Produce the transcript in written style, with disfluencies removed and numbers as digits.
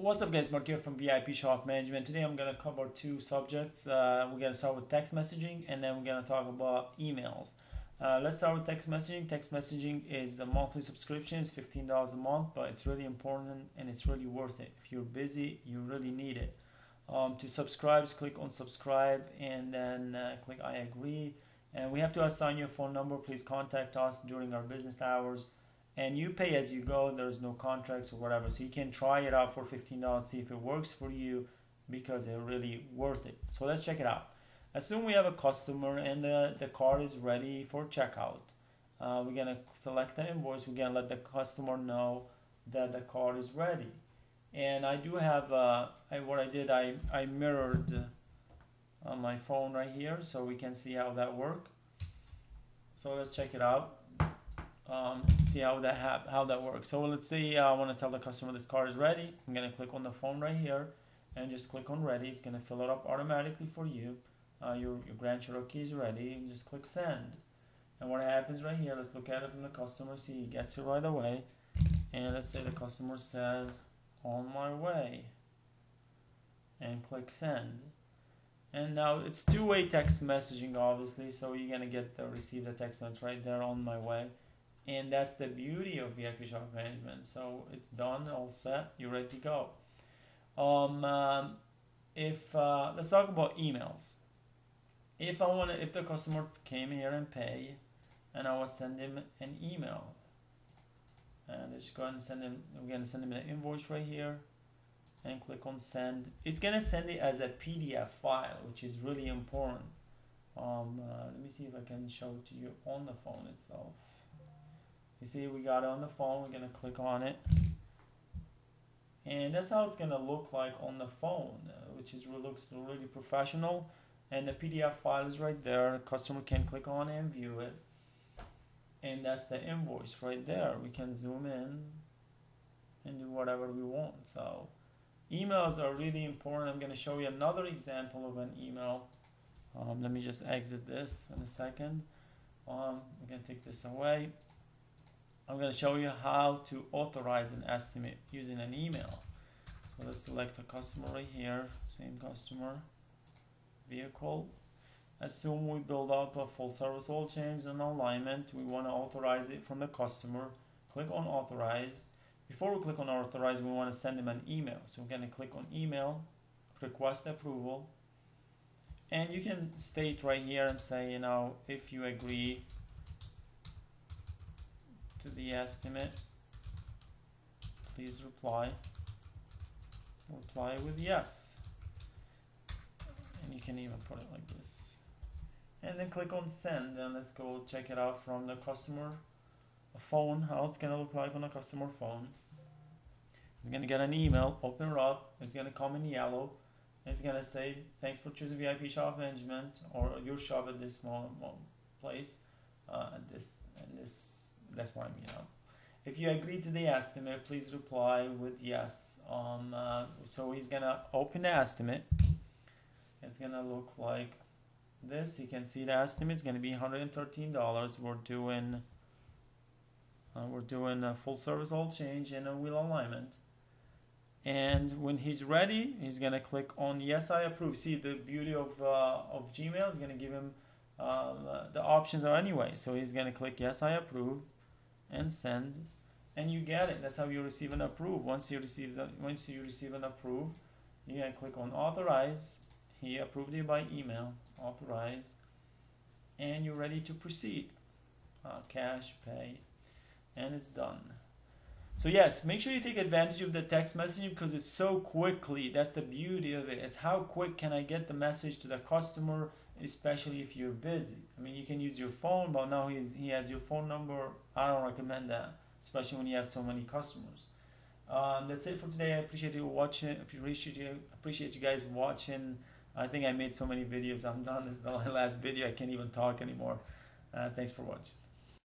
What's up guys, Mark here from VIP Shop Management. Today I'm going to cover two subjects. We're going to start with text messaging and then we're going to talk about emails. Let's start with text messaging. Text messaging is a monthly subscription. It's $15 a month, but it's really important and it's really worth it. If you're busy, you really need it. To subscribe, just click on subscribe and then click I agree. And we have to assign your phone number. Please contact us during our business hours. And you pay as you go. There's no contracts or whatever. So you can try it out for $15, see if it works for you, because it's really worth it. So let's check it out. Assume we have a customer and the card is ready for checkout. We're going to select the invoice. We're going to let the customer know that the card is ready. And I do have, what I did, I mirrored on my phone right here so we can see how that works. So let's check it out. See how that works. So let's say I want to tell the customer this card is ready. I'm going to click on the phone right here and just click on ready. It's going to fill it up automatically for you. Your Grand Cherokee is ready and just click send. And what happens right here, let's look at it from the customer. See, he gets it right away. And let's say the customer says on my way and click send. And now it's two-way text messaging, obviously, so you're going to receive the text message right there on my way. And that's the beauty of VIP Shop Management. So it's done, all set, you're ready to go. Let's talk about emails. If the customer came here and pay, and I will send him an email, and let's go ahead and send him. We're gonna send him an invoice right here, and click on send. It's gonna send it as a PDF file, which is really important. Let me see if I can show it to you on the phone itself. You see, we got it on the phone. We're going to click on it. And that's how it's going to look like on the phone, which looks really professional. And the PDF file is right there. The customer can click on it and view it. And that's the invoice right there. We can zoom in and do whatever we want. So emails are really important. I'm going to show you another example of an email. Let me just exit this in a second. I'm going to take this away. I'm going to show you how to authorize an estimate using an email. So let's select a customer right here, same customer, vehicle. Assume we build up a full service oil change and alignment. We want to authorize it from the customer. Click on authorize. Before we click on authorize, we want to send them an email. So we're going to click on email, request approval. And you can state right here and say, you know, if you agree to the estimate, please reply with yes. And you can even put it like this, and then click on send. And let's go check it out from the customer phone, how it's gonna look like on a customer phone. It's gonna get an email, open it up, it's gonna come in yellow, it's gonna say thanks for choosing VIP Shop Management or your shop at this place, that's what I mean. If you agree to the estimate, please reply with yes. So he's gonna open the estimate. It's gonna look like this. You can see the estimate is gonna be $113. We're doing a full service oil change and a wheel alignment. And when he's ready, he's gonna click on yes, I approve. See, the beauty of Gmail is gonna give him the options are anyway. So he's gonna click yes, I approve, and send, and you get it. That's how you receive an approve. Once you receive an approve, you're gonna click on authorize. He approved it by email, authorize, and you're ready to proceed. Cash, pay, and it's done. So yes, make sure you take advantage of the text messaging because it's so quickly. That's the beauty of it. It's how quick can I get the message to the customer, especially if you're busy. I mean, you can use your phone, but now he has your phone number. I don't recommend that, especially when you have so many customers. That's it for today. I appreciate you watching. Appreciate you guys watching. I think I made so many videos. I'm done. This is the last video. I can't even talk anymore. Thanks for watching.